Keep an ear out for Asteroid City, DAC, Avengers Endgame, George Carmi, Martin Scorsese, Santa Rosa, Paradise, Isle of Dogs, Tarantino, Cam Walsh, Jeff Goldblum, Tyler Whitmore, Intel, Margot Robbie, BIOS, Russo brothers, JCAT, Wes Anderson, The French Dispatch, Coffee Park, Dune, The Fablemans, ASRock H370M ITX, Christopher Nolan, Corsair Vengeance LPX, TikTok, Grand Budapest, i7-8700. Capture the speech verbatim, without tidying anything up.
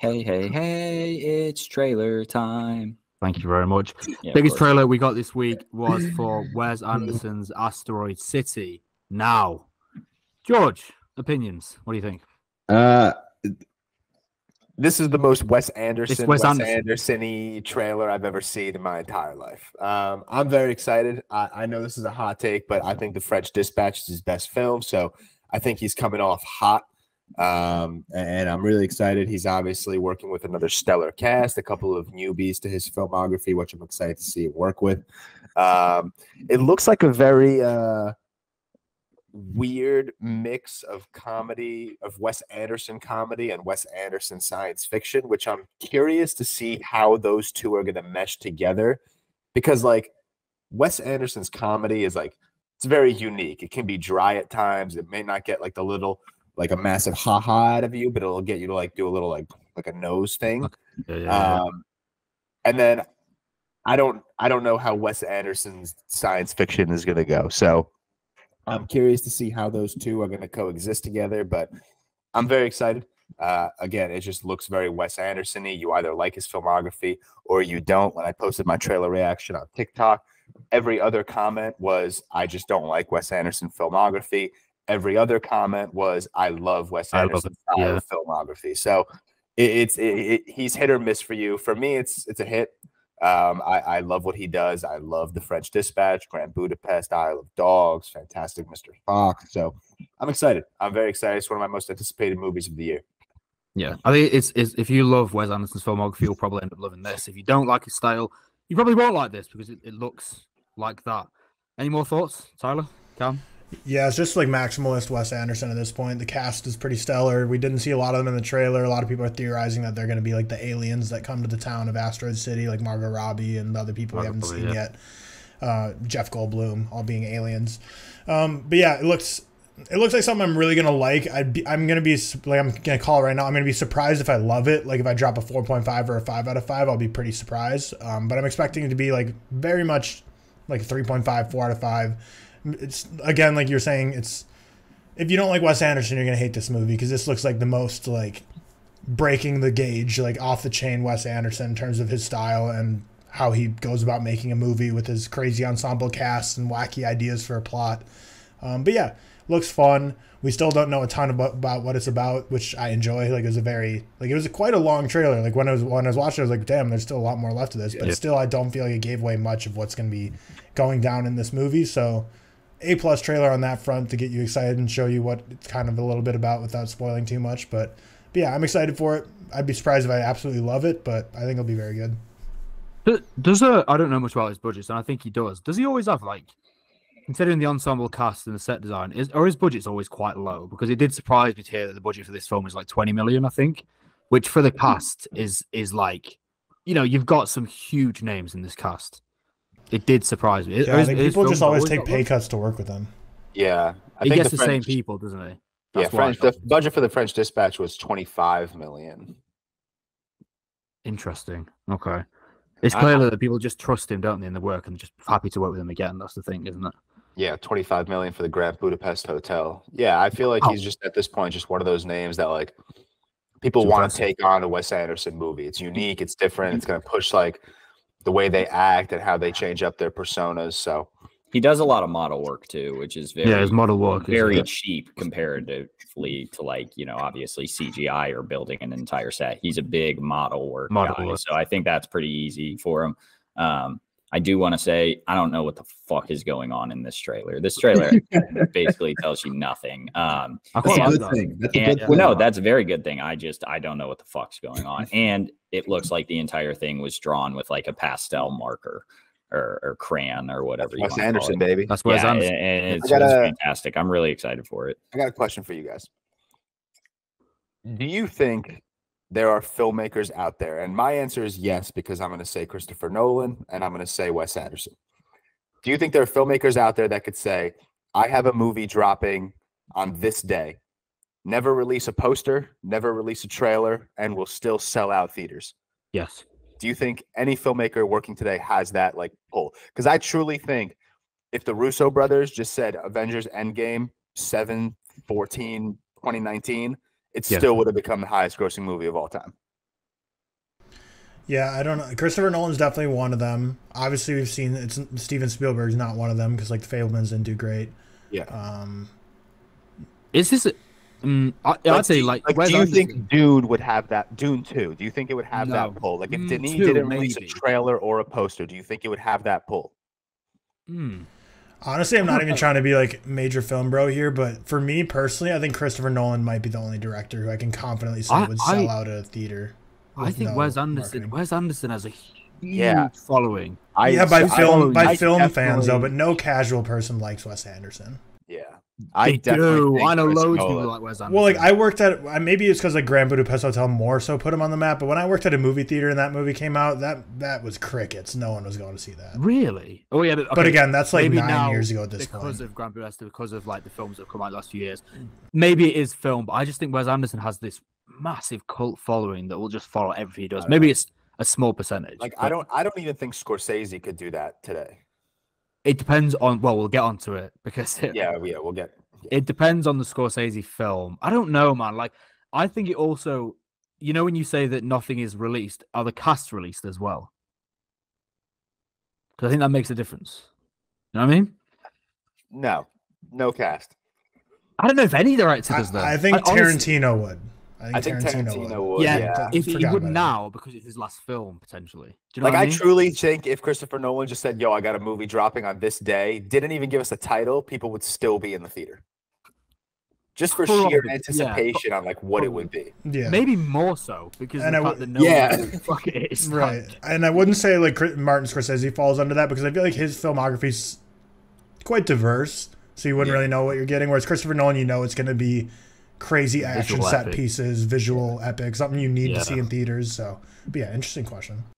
Hey, hey, hey, it's trailer time. Thank you very much. Yeah, biggest trailer we got this week was for Wes Anderson's Asteroid City. Now, George, opinions. What do you think? Uh, this is the most Wes Anderson, Wes, Wes Anderson. Anderson-y trailer I've ever seen in my entire life. Um, I'm very excited. I, I know this is a hot take, but I think The French Dispatch is his best film, so I think he's coming off hot. Um, and I'm really excited. He's obviously working with another stellar cast, a couple of newbies to his filmography, which I'm excited to see him work with. Um, it looks like a very uh, weird mix of comedy, of Wes Anderson comedy and Wes Anderson science fiction, which I'm curious to see how those two are going to mesh together, because like Wes Anderson's comedy is like, it's very unique. It can be dry at times. It may not get like the little, like a massive ha-ha out of you, but it'll get you to like do a little like like a nose thing. Yeah, yeah. Um, and then I don't I don't know how Wes Anderson's science fiction is gonna go. So I'm curious to see how those two are gonna coexist together, but I'm very excited. Uh, again, it just looks very Wes Anderson-y. You either like his filmography or you don't. When I posted my trailer reaction on TikTok, every other comment was, I just don't like Wes Anderson filmography. Every other comment was, I love Wes Anderson's style of filmography. So it, it's it, it, he's hit or miss for you. For me, it's it's a hit. Um, I, I love what he does. I love The French Dispatch, Grand Budapest, Isle of Dogs, Fantastic Mister Fox. So I'm excited. I'm very excited. It's one of my most anticipated movies of the year. Yeah, I think it's, it's if you love Wes Anderson's filmography, you'll probably end up loving this. If you don't like his style, you probably won't like this because it, it looks like that. Any more thoughts, Tyler? Cam? Yeah, it's just like maximalist Wes Anderson at this point. The cast is pretty stellar. We didn't see a lot of them in the trailer. A lot of people are theorizing that they're going to be like the aliens that come to the town of Asteroid City, like Margot Robbie and the other people Margot we haven't Robbie, seen yeah. yet. Uh, Jeff Goldblum, all being aliens. Um, but yeah, it looks it looks like something I'm really going to like. I'd be, I'm going to be like I'm going to call it right now. I'm going to be surprised if I love it. Like if I drop a four point five or a five out of five, I'll be pretty surprised. Um, but I'm expecting it to be like very much like three point five, four out of five. It's again, like you're saying, it's if you don't like Wes Anderson, you're gonna hate this movie because this looks like the most like breaking the gauge, like off the chain Wes Anderson in terms of his style and how he goes about making a movie with his crazy ensemble cast and wacky ideas for a plot. Um, but yeah, looks fun. We still don't know a ton about, about what it's about, which I enjoy. Like it was a very like it was a, quite a long trailer. Like when I was when I was watching, I was like, damn, there's still a lot more left of this. But yeah. still, I don't feel like it gave away much of what's gonna be going down in this movie. So. A plus trailer on that front to get you excited and show you what it's kind of a little bit about without spoiling too much. But, but yeah, I'm excited for it. I'd be surprised if I absolutely love it, but I think it'll be very good. Does uh, I don't know much about his budgets, and I think he does. Does he always have like, considering the ensemble cast and the set design, is or his budget's always quite low? Because it did surprise me to hear that the budget for this film is like twenty million, I think, which for the cast is is like, you know, you've got some huge names in this cast. It did surprise me. Yeah, is, I think people just always, always take pay cuts to work with them. Yeah. I he think gets the, the French, same people, doesn't he? That's yeah, French, the budget for The French Dispatch was twenty-five million dollars. Interesting. Okay. It's clearly I, that people just trust him, don't they, in the work, and just happy to work with him again. That's the thing, isn't it? Yeah, twenty-five million dollars for the Grand Budapest Hotel. Yeah, I feel like oh. he's just, at this point, just one of those names that, like, people it's want to take on a Wes Anderson movie. It's unique. It's different. It's going to push, like, the way they act and how they change up their personas. So he does a lot of model work too, which is very yeah, his model work very is cheap comparatively to like, you know, obviously C G I or building an entire set. He's a big model work model guy, work. So I think that's pretty easy for him. Um, I do want to say I don't know what the fuck is going on in this trailer. This trailer basically tells you nothing. Um, that's and, a good thing. That's and, a good no, that's a very good thing. I just I don't know what the fuck's going on, and it looks like the entire thing was drawn with like a pastel marker or, or crayon or whatever. That's you Wes Anderson, call it. Baby. That's Wes yeah, Anderson. And it's, gotta, it's fantastic. I'm really excited for it. I got a question for you guys. Do you think? There are filmmakers out there, and my answer is yes, because I'm going to say Christopher Nolan, and I'm going to say Wes Anderson. Do you think there are filmmakers out there that could say, I have a movie dropping on this day, never release a poster, never release a trailer, and will still sell out theaters? Yes. Do you think any filmmaker working today has that like pull? Because I truly think if the Russo brothers just said Avengers Endgame seven fourteen twenty nineteen, it yeah. still would have become the highest grossing movie of all time. Yeah, I don't know. Christopher Nolan's definitely one of them. Obviously, we've seen it's Steven Spielberg's not one of them because like The Fablemans didn't do great. Yeah. Um, Is this? A, um, I, I'd like, say like. like do you Anderson. think Dune would have that? Dune two. Do you think it would have no. that pull? Like if mm, Denis didn't release maybe. a trailer or a poster, do you think it would have that pull? Hmm. Honestly, I'm not even trying to be like major film bro here, but for me personally, I think Christopher Nolan might be the only director who I can confidently say I, would sell I, out a theater. I think no Wes Anderson. Marketing. Wes Anderson has a huge yeah. following. I, yeah, by I, film, I, by I film fans though, but no casual person likes Wes Anderson. Yeah, I definitely do. I know Chris loads of people like Wes Anderson. Well, like I worked at, maybe it's because like Grand Budapest Hotel more so put him on the map. But when I worked at a movie theater and that movie came out, that that was crickets. No one was going to see that. Really? Oh yeah. But, okay, but again, that's like nine now, years ago at this because point. Because of Grand Budapest, because of like the films that have come out the last few years, maybe it is film. But I just think Wes Anderson has this massive cult following that will just follow everything he does. Maybe know. it's a small percentage. Like I don't, I don't even think Scorsese could do that today. It depends on. Well, we'll get onto it because it, yeah, yeah, we'll get. Yeah. It depends on the Scorsese film. I don't know, man. Like I think it also, you know, when you say that nothing is released, are the casts released as well? Because I think that makes a difference. You know what I mean? No, no cast. I don't know if any director does that. I think I, Tarantino honestly, would. I think, I think Tarantino, Tarantino would. would. Yeah, yeah. If he would now, because it's his last film, potentially. Do you know like, what I, mean? I truly think if Christopher Nolan just said, yo, I got a movie dropping on this day, didn't even give us a title, people would still be in the theater. Just for Probably. sheer anticipation yeah. on, like, what Probably. it would be. Yeah. Maybe more so, because and the I fact that no yeah. one fuck it is. Right. And I wouldn't say, like, Martin Scorsese falls under that, because I feel like his filmography's quite diverse, so you wouldn't yeah. really know what you're getting, whereas Christopher Nolan, you know it's going to be crazy action visual set epic. pieces, visual epic, something you need yeah. to see in theaters. So, but yeah, interesting question.